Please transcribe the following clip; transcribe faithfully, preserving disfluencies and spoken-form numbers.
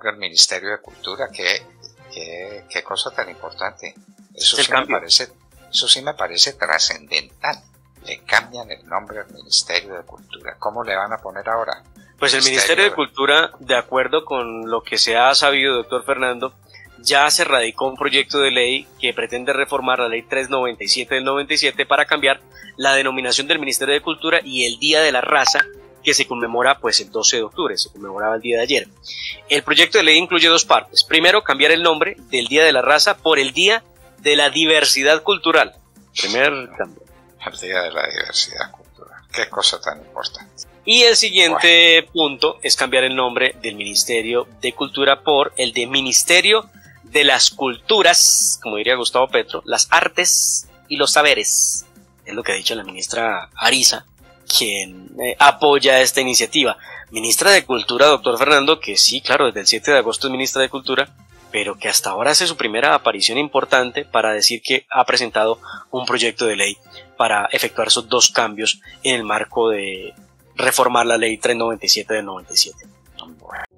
cambio al Ministerio de Cultura, qué, qué, qué cosa tan importante. Eso sí, me parece, eso sí me parece trascendental. Le cambian el nombre al Ministerio de Cultura. ¿Cómo le van a poner ahora? Pues el Ministerio de Cultura, de acuerdo con lo que se ha sabido, doctor Fernando, ya se radicó un proyecto de ley que pretende reformar la ley trescientos noventa y siete del noventa y siete para cambiar la denominación del Ministerio de Cultura y el Día de la Raza, que se conmemora pues el doce de octubre, se conmemoraba el día de ayer. El proyecto de ley incluye dos partes. Primero, cambiar el nombre del Día de la Raza por el Día de la Diversidad Cultural. Primer cambio. El Día de la Diversidad Cultural. Qué cosa tan importante. Y el siguiente bueno. punto es cambiar el nombre del Ministerio de Cultura por el de Ministerio de las Culturas, como diría Gustavo Petro, las Artes y los Saberes. Es lo que ha dicho la ministra Ariza, quien eh, apoya esta iniciativa. Ministra de Cultura, doctor Fernando, que sí, claro, desde el siete de agosto es ministra de Cultura, pero que hasta ahora hace su primera aparición importante para decir que ha presentado un proyecto de ley para efectuar esos dos cambios en el marco de reformar la ley trescientos noventa y siete del noventa y siete.